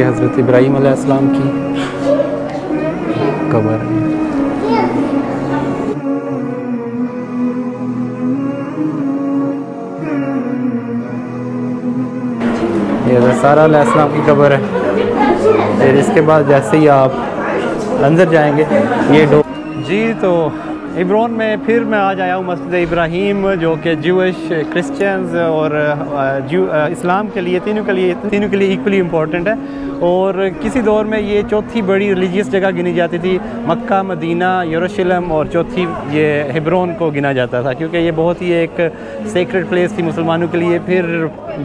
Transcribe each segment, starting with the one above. ये हज़रत इब्राहीम अलैहिस्सलाम की कब्र है। ये हज़रत सारा अलैहिस्सलाम की कब्र है। फिर इसके बाद जैसे ही आप अंदर जाएंगे ये डो जी। तो हिब्रोन में फिर मैं आज आया हूँ मस्जिद इब्राहिम, जो कि ज्यूश, क्रिश्चियंस और इस्लाम के लिए तीनों के लिए इक्वली इम्पॉर्टेंट है। और किसी दौर में ये चौथी बड़ी रिलीजियस जगह गिनी जाती थी। मक्का, मदीना, यरूशलेम और चौथी ये हिब्रोन को गिना जाता था, क्योंकि ये बहुत ही एक सेक्रेड प्लेस थी मुसलमानों के लिए। फिर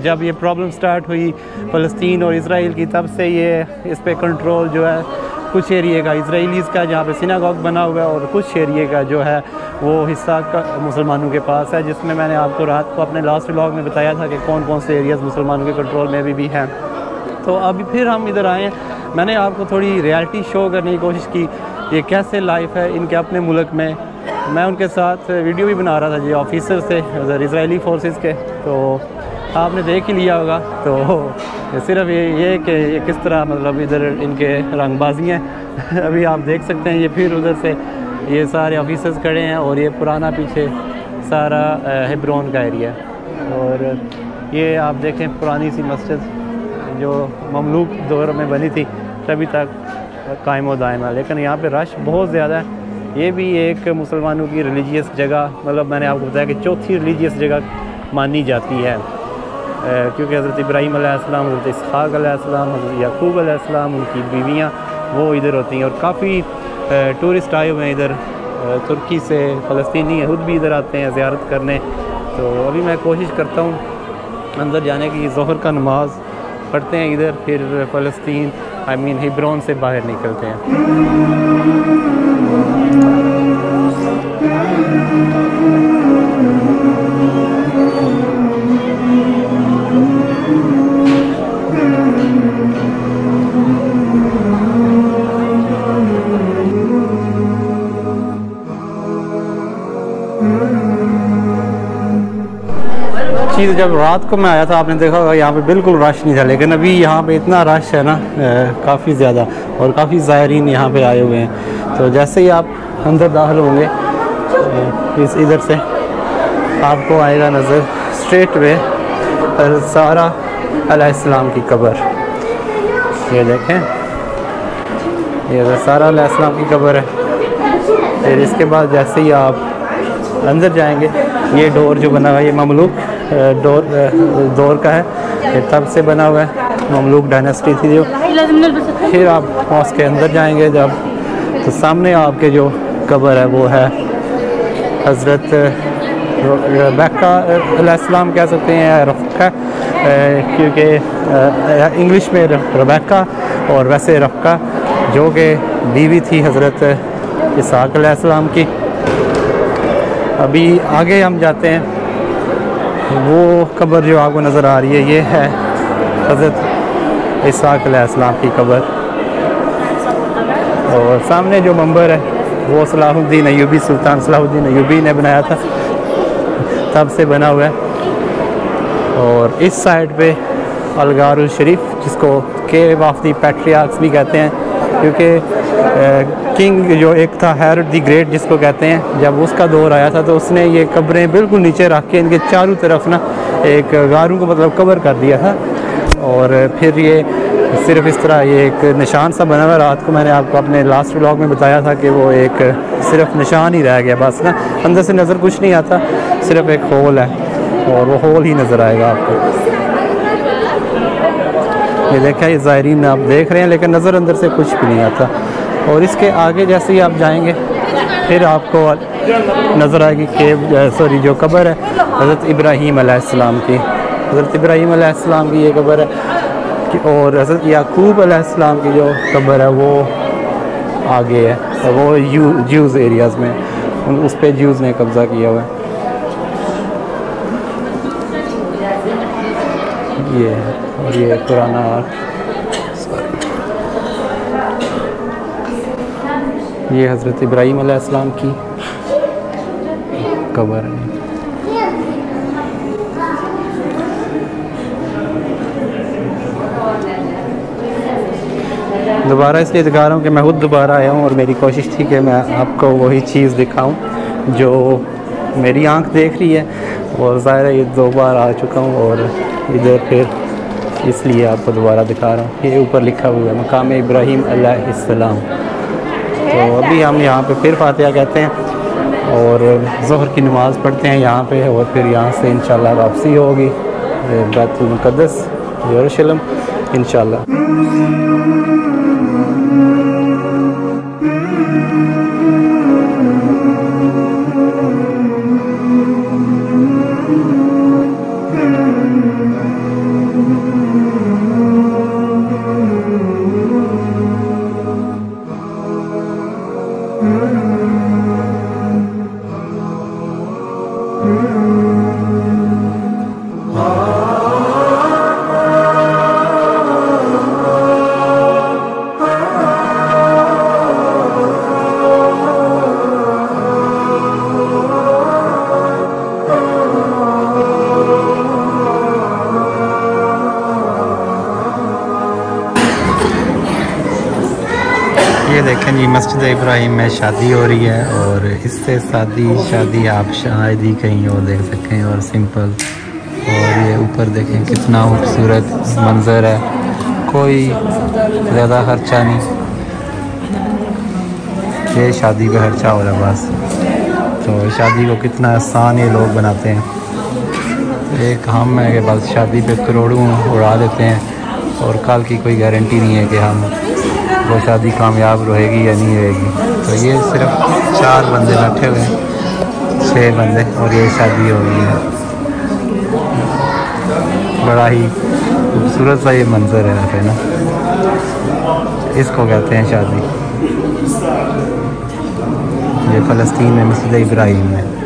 जब ये प्रॉब्लम स्टार्ट हुई फ़लस्तीन और इसराइल की, तब से ये इस पर कंट्रोल जो है कुछ एरिए का इसराइलीज़ का, जहाँ पे सिनागॉग बना हुआ है, और कुछ एरिए का जो है वो हिस्सा मुसलमानों के पास है, जिसमें मैंने आपको रात को अपने लास्ट व्लॉग में बताया था कि कौन कौन से एरियाज़ मुसलमानों के कंट्रोल में अभी भी हैं। तो अभी फिर हम इधर आए हैं। मैंने आपको थोड़ी रियलिटी शो करने की कोशिश की, ये कैसे लाइफ है इनके अपने मुल्क में। मैं उनके साथ वीडियो भी बना रहा था जी, ऑफिसर से इसराइली फोर्सेस के, तो आपने देख ही लिया होगा। तो सिर्फ ये कि ये किस तरह मतलब इधर इनके रंगबाजी हैं। अभी आप देख सकते हैं, ये फिर उधर से ये सारे ऑफिसर्स खड़े हैं, और ये पुराना पीछे सारा हिब्रोन का एरिया। और ये आप देखें पुरानी सी मस्जिद जो ममलूक दौर में बनी थी, तभी तक कायम व दायम है, लेकिन यहाँ पे रश बहुत ज़्यादा है। ये भी एक मुसलमानों की रिलीजियस जगह, मतलब मैंने आपको बताया कि चौथी रिलीजियस जगह मानी जाती है, क्योंकि हज़रत इब्राहीम अलैहिस्सलाम, हज़रत इसहाक़ अलैहिस्सलाम, हज़रत याकूब अलैहिस्सलाम, उनकी बीवियाँ वो इधर होती हैं। और काफ़ी टूरिस्ट आए हुए हैं इधर, तुर्की से फ़लस्तीनी खुद भी इधर आते हैं ज़ियारत करने। तो अभी मैं कोशिश करता हूँ अंदर जाने की। ज़ोहर का नमाज पढ़ते हैं इधर, फिर फ़लस्तीन हिब्रोन से बाहर निकलते हैं। चीज़ जब रात को मैं आया था, आपने देखा होगा यहाँ पे बिल्कुल रश नहीं था, लेकिन अभी यहाँ पे इतना रश है ना, काफ़ी ज़्यादा, और काफ़ी ज़ायरीन यहाँ पे आए हुए हैं। तो जैसे ही आप अंदर दाखिल होंगे, इस इधर से आपको आएगा नज़र स्ट्रेट वे सारा अलैहिस्सलाम की कब्र। ये देखें, ये सारा अलैहिस्सलाम की कब्र है। फिर इसके बाद जैसे ही आप अंदर जाएंगे, ये डोर जो बना हुआ है, ये ममलूक दौर का है, तब से बना हुआ है, ममलूक डायनेस्टी थी जो। फिर आप मॉस्क के अंदर जाएंगे जब, तो सामने आपके जो कब्र है वो है हज़रत बैका अलैहिस्सलाम कह सकते हैं, रफ़का, क्योंकि इंग्लिश में रबैका, और वैसे रफ़का जो कि बीवी थी हज़रत इसहाक़ अलैहिस्सलाम की। अभी आगे हम जाते हैं। वो कब्र जो आपको नज़र आ रही है, ये है हज़रत इसहाक़ अलैहिस्सलाम की कब्र। और सामने जो मंबर है वो सलाहुद्दीन ऐबी, सुल्तान सलाहुद्दीन ऐबी ने बनाया था, तब से बना हुआ है। और इस साइड पे अलगारुल शरीफ, जिसको केव ऑफ द पैट्रियार्क्स भी कहते हैं, क्योंकि किंग जो एक था हेरोड द ग्रेट जिसको कहते हैं, जब उसका दौर आया था तो उसने ये कब्रें बिल्कुल नीचे रख के इनके चारों तरफ ना एक गारों को मतलब कवर कर दिया था। और फिर ये सिर्फ इस तरह ये एक निशान सा बना हुआ। रात को मैंने आपको अपने लास्ट व्लॉग में बताया था कि वो एक सिर्फ निशान ही रह गया, बस ना अंदर से नज़र कुछ नहीं आता, सिर्फ एक होल है, और वो होल ही नज़र आएगा आपको। ये देखा, ये ज़ायरीन आप देख रहे हैं, लेकिन नज़र अंदर से कुछ भी नहीं आता। और इसके आगे जैसे ही आप जाएंगे, फिर आपको नज़र आएगी केव, सॉरी, जो कब्र है हज़रत इब्राहीम अलैहिस्सलाम की। हज़रत इब्राहीम अलैहिस्सलाम की ये कब्र है, और हज़रत याकूब अलैहिस्सलाम की जो कब्र है वो आगे है, तो वो ज्यूज़ एरियाज़ में, उस पर ज्यूज़ ने कब्ज़ा किया हुआ है। ये है, और ये पुराना ये हज़रत इब्राहीम अलैहिस्सलाम की कब्र है। दोबारा इसलिए दिखा रहा हूँ कि मैं खुद दोबारा आया हूँ और मेरी कोशिश थी कि मैं आपको वही चीज़ दिखाऊँ जो मेरी आंख देख रही है, और ज़ाहिर है ये दो बार आ चुका हूँ और इधर फिर इसलिए आपको दोबारा दिखा रहा हूँ। ये ऊपर लिखा हुआ है मकाम इब्राहिम अलैहिस्सलाम। तो अभी हम यहाँ पे फिर फातिहा कहते हैं और ज़ोहर की नमाज़ पढ़ते हैं यहाँ पे, और फिर यहाँ से इंशाल्लाह वापसी होगी बैतुल मुक़द्दस यरूशलेम इंशाल्लाह। देखें जी मस्जिद इब्राहिम में शादी हो रही है, और इससे शादी आप शायद ही कहीं और देख सकें, और सिंपल। और ये ऊपर देखें कितना खूबसूरत मंज़र है, कोई ज़्यादा खर्चा नहीं, ये शादी का खर्चा हो रहा है बस। तो शादी को कितना आसान ये लोग बनाते हैं, एक हम है कि बस शादी पे करोड़ों उड़ा देते हैं, और कल की कोई गारंटी नहीं है कि हम वो शादी कामयाब रहेगी या नहीं रहेगी। तो ये सिर्फ 4 बंदे बैठे हुए हैं, 6 बंदे, और ये शादी हो गई है। बड़ा ही खूबसूरत सा ये मंज़र है ना, इसको कहते हैं शादी। ये फ़लस्तीन में मस्जिद इब्राहिम है।